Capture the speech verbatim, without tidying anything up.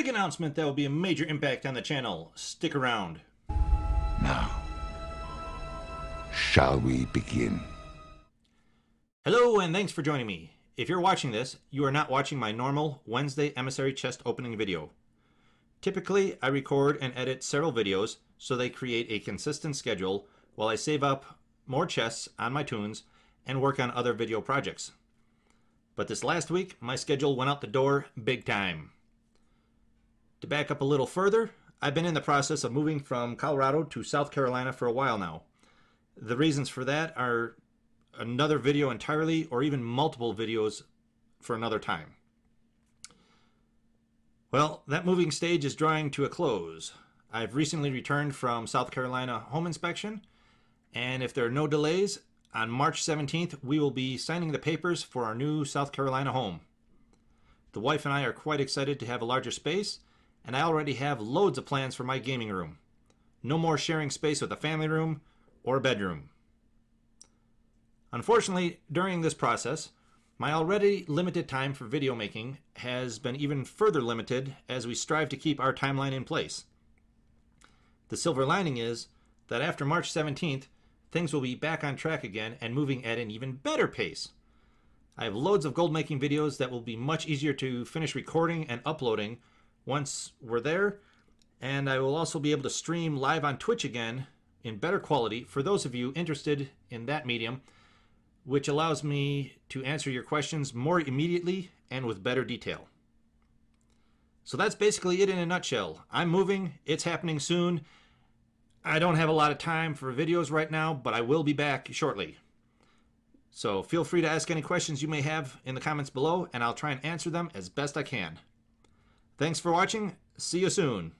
big announcement that will be a major impact on the channel. Stick around. Now, shall we begin? Hello and thanks for joining me. If you're watching this, you are not watching my normal Wednesday emissary chest opening video. Typically, I record and edit several videos so they create a consistent schedule while I save up more chests on my tunes and work on other video projects. But this last week, my schedule went out the door big time. To back up a little further, I've been in the process of moving from Colorado to South Carolina for a while now. The reasons for that are another video entirely, or even multiple videos for another time. Well, that moving stage is drawing to a close. I've recently returned from South Carolina home inspection, and if there are no delays, on March seventeenth, we will be signing the papers for our new South Carolina home. The wife and I are quite excited to have a larger space, and I already have loads of plans for my gaming room. No more sharing space with a family room or a bedroom. Unfortunately, during this process, my already limited time for video making has been even further limited as we strive to keep our timeline in place. The silver lining is that after March seventeenth, things will be back on track again and moving at an even better pace. I have loads of gold making videos that will be much easier to finish recording and uploading once we're there, and I will also be able to stream live on Twitch again in better quality for those of you interested in that medium, which allows me to answer your questions more immediately and with better detail. So that's basically it in a nutshell. I'm moving, it's happening soon. I don't have a lot of time for videos right now, but I will be back shortly. So feel free to ask any questions you may have in the comments below, and I'll try and answer them as best I can. Thanks for watching. See you soon.